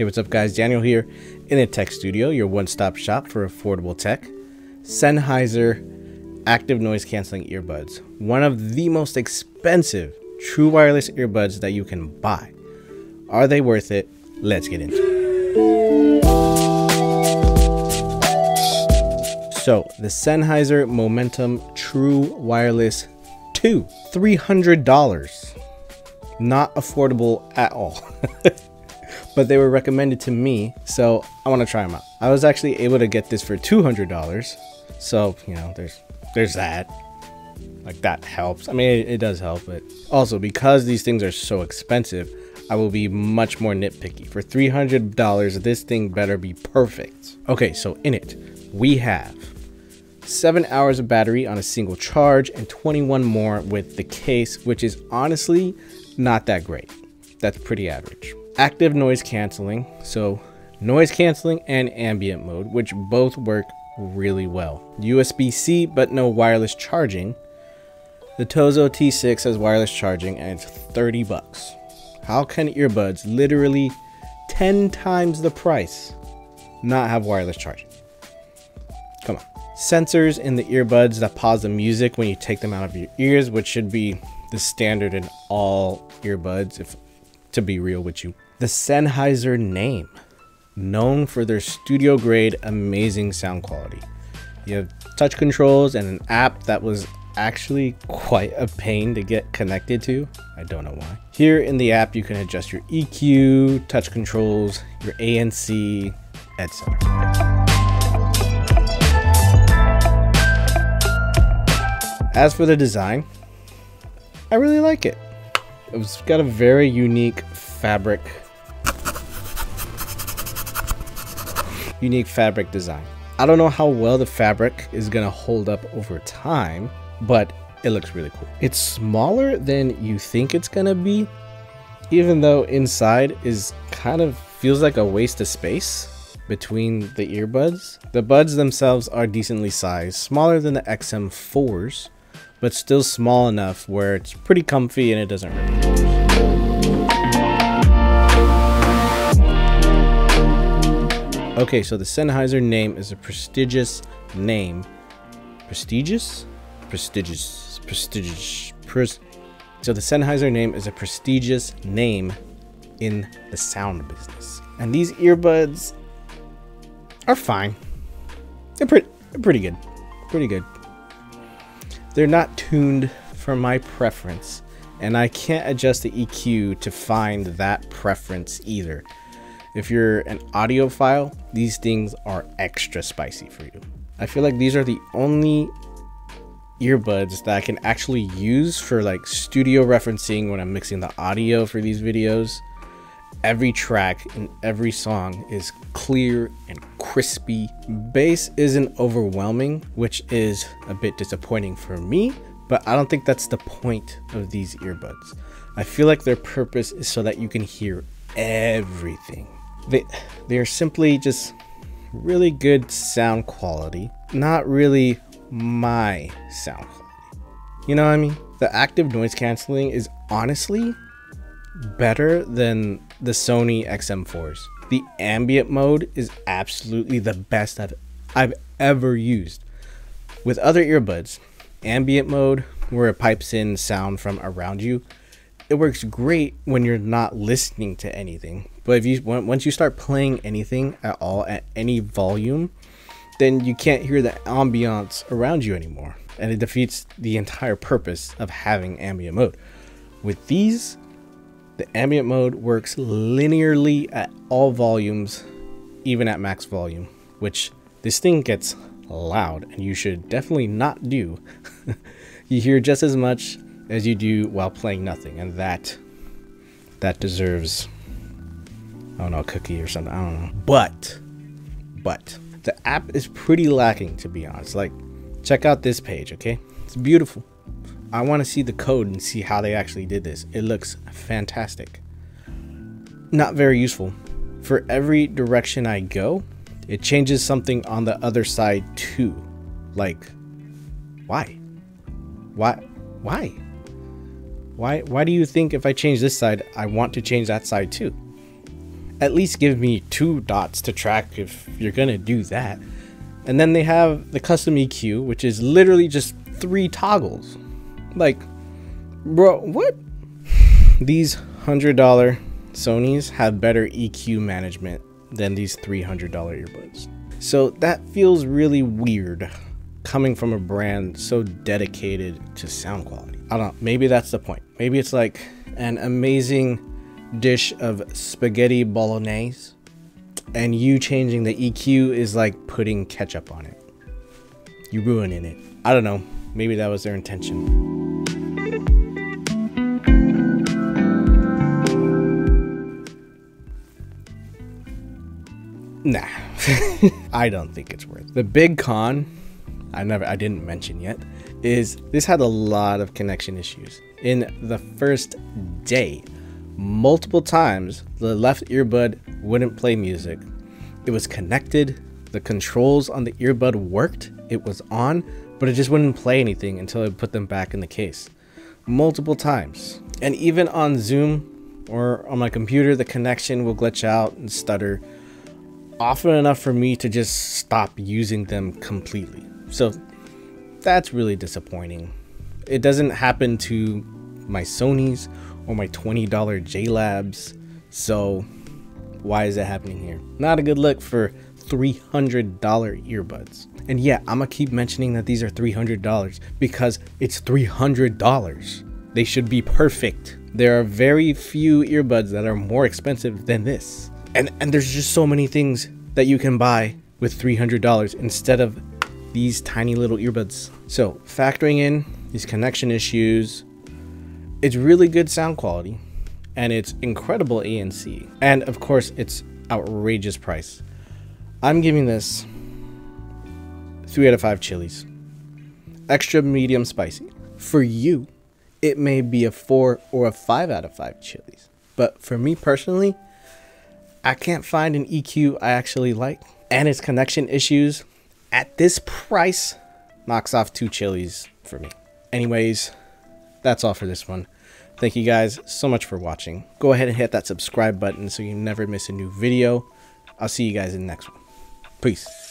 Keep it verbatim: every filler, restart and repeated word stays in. Hey, what's up guys, Daniel here in a tech studio, your one-stop shop for affordable tech. Sennheiser active noise canceling earbuds, one of the most expensive true wireless earbuds that you can buy. Are they worth it? Let's get into it. So the Sennheiser Momentum True Wireless two, three hundred dollars, not affordable at all. But they were recommended to me, so I want to try them out. I was actually able to get this for two hundred dollars, so you know, there's there's that. Like, that helps. I mean, it, it does help, but also because these things are so expensive, I will be much more nitpicky. For three hundred dollars, this thing better be perfect. Okay, so in it we have seven hours of battery on a single charge and twenty-one more with the case, which is honestly not that great. That's pretty average. Active noise canceling, so noise canceling and ambient mode, which both work really well. U S B C, but no wireless charging. The Tozo T six has wireless charging and it's thirty bucks. How can earbuds, literally ten times the price, not have wireless charging? Come on. Sensors in the earbuds that pause the music when you take them out of your ears, which should be the standard in all earbuds, if to be real with you. The Sennheiser name, known for their studio grade amazing sound quality. You have touch controls and an app that was actually quite a pain to get connected to. I don't know why. Here in the app you can adjust your E Q, touch controls, your A N C, et cetera. As for the design, I really like it. It's got a very unique fabric unique fabric design. I don't know how well the fabric is gonna hold up over time, but it looks really cool. It's smaller than you think it's gonna be, even though inside is kind of feels like a waste of space between the earbuds. The buds themselves are decently sized, smaller than the X M fours, but still small enough where it's pretty comfy and it doesn't really hurt. Okay, so the Sennheiser name is a prestigious name. Prestigious? Prestigious. Prestigious. Pres so the Sennheiser name is a prestigious name in the sound business. And these earbuds are fine. They're pretty, pretty good. Pretty good. They're not tuned for my preference, and I can't adjust the E Q to find that preference either. If you're an audiophile, these things are extra spicy for you. I feel like these are the only earbuds that I can actually use for like studio referencing when I'm mixing the audio for these videos. Every track and every song is clear and crispy. Bass isn't overwhelming, which is a bit disappointing for me, but I don't think that's the point of these earbuds. I feel like their purpose is so that you can hear everything. They, they are simply just really good sound quality, not really my sound quality. You know what I mean? The active noise canceling is honestly better than the Sony X M fours. The ambient mode is absolutely the best I've, I've ever used. With other earbuds, ambient mode, where it pipes in sound from around you, it works great when you're not listening to anything. But if you once you start playing anything at all at any volume, then you can't hear the ambiance around you anymore. And it defeats the entire purpose of having ambient mode. With these, the ambient mode works linearly at all volumes, even at max volume, which this thing gets loud and you should definitely not do. You hear just as much as you do while playing nothing, and that that deserves, I don't know, a cookie or something, I don't know. But, but, the app is pretty lacking, to be honest. Like, check out this page, okay? It's beautiful. I want to see the code and see how they actually did this. It looks fantastic. Not very useful. For every direction I go, it changes something on the other side too. Like, why? Why? Why? Why? Why do you think if I change this side, I want to change that side too? at least give me two dots to track if you're gonna do that. And then they have the custom E Q, which is literally just three toggles. Like, bro, what? These one hundred dollar Sonys have better E Q management than these three hundred dollar earbuds. So that feels really weird coming from a brand so dedicated to sound quality. I don't know, maybe that's the point. Maybe it's like an amazing dish of spaghetti bolognese and you changing the E Q is like putting ketchup on it. You're ruining it. I don't know, maybe that was their intention. Nah, I don't think it's worth it. The big con, I never, I didn't mention yet, is this had a lot of connection issues. In the first day, multiple times, the left earbud wouldn't play music. It was connected, the controls on the earbud worked, it was on, but it just wouldn't play anything until I put them back in the case. Multiple times. And even on Zoom or on my computer, the connection will glitch out and stutter. Often enough for me to just stop using them completely. So that's really disappointing. It doesn't happen to my Sonys or my twenty dollar J labs. So why is that happening here? Not a good look for three hundred dollar earbuds. And yeah, I'm gonna keep mentioning that these are three hundred dollars because it's three hundred dollars. They should be perfect. There are very few earbuds that are more expensive than this. And, and there's just so many things that you can buy with three hundred dollars instead of these tiny little earbuds. So factoring in these connection issues, it's really good sound quality and it's incredible A N C. And of course it's outrageous price. I'm giving this three out of five chilies, extra medium spicy. For you, it may be a four or a five out of five chilies. But for me personally, I can't find an E Q I actually like, and its connection issues at this price knocks off two chilies for me. Anyways, that's all for this one. Thank you guys so much for watching. Go ahead and hit that subscribe button so you never miss a new video. I'll see you guys in the next one. Peace.